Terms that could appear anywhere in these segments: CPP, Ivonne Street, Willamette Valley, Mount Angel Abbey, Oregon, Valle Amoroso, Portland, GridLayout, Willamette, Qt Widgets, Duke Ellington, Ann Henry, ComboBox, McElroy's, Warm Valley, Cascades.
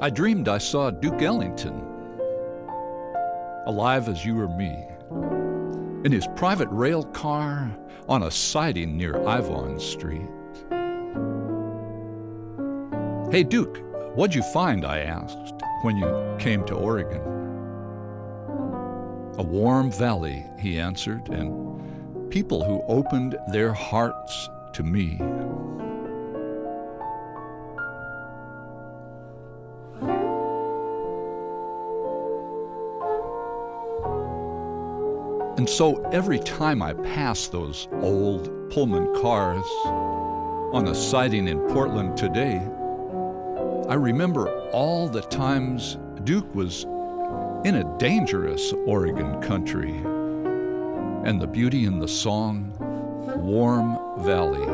I dreamed I saw Duke Ellington, alive as you or me, in his private rail car on a siding near Ivonne Street. "Hey Duke, what'd you find?" I asked, "when you came to Oregon?" "A warm valley," he answered, "and people who opened their hearts to me." And so every time I pass those old Pullman cars on a siding in Portland today, I remember all the times Duke was in a dangerous Oregon country, and the beauty in the song, Warm Valley,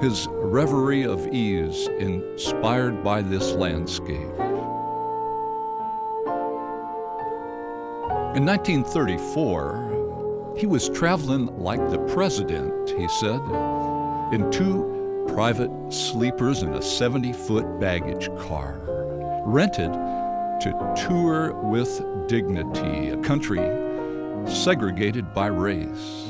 his reverie of ease inspired by this landscape. In 1934, he was traveling like the president, he said, in two private sleepers in a 70-foot baggage car, rented to tour with dignity, a country segregated by race.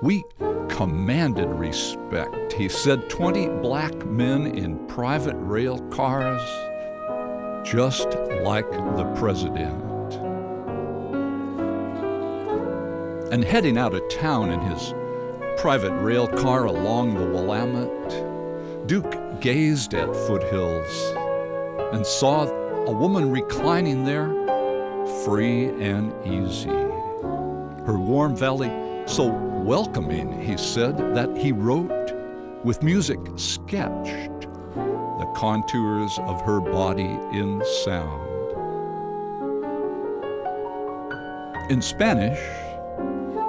"We commanded respect," he said, 20 black men in private rail cars, just like the president. And heading out of town in his private rail car along the Willamette, Duke gazed at foothills and saw a woman reclining there, free and easy. Her warm valley so welcoming, he said, that he wrote, with music sketched, the contours of her body in sound. In Spanish,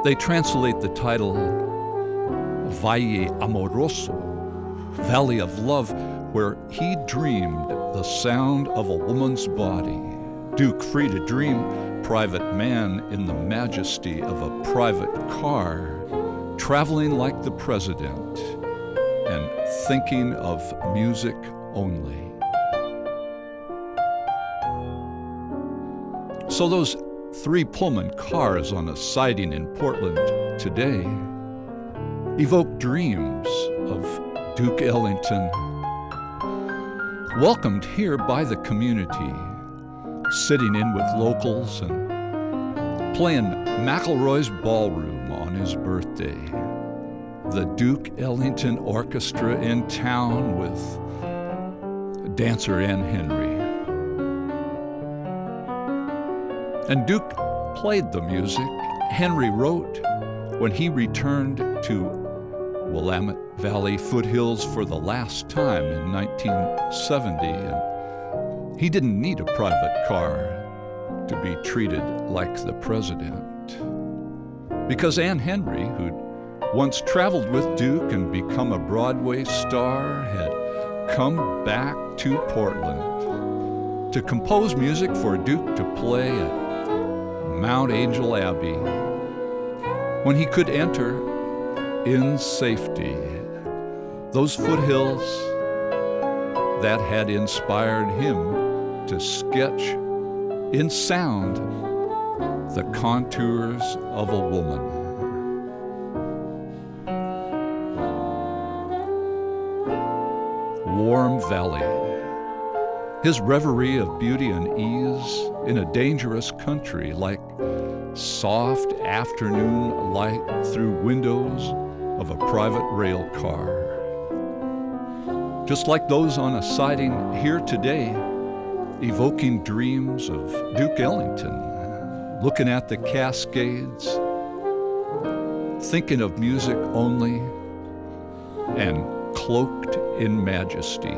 they translate the title Valle Amoroso, Valley of Love, where he dreamed the sound of a woman's body. Duke, free to dream, private man in the majesty of a private car, traveling like the president and thinking of music only. So those three Pullman cars on a siding in Portland today evoke dreams of Duke Ellington, welcomed here by the community, sitting in with locals and playing McElroy's ballroom on his birthday. The Duke Ellington Orchestra in town with dancer Ann Henry. And Duke played the music Henry wrote when he returned to Willamette Valley foothills for the last time in 1970, and he didn't need a private car to be treated like the president, because Ann Henry, who'd once traveled with Duke and become a Broadway star, had come back to Portland to compose music for Duke to play at Mount Angel Abbey when he could enter in safety those foothills that had inspired him to sketch in sound the contours of a woman. Warm Valley, his reverie of beauty and ease in a dangerous country, like soft afternoon light through windows of a private rail car. Just like those on a siding here today, evoking dreams of Duke Ellington, looking at the Cascades, thinking of music only, and cloaked in majesty.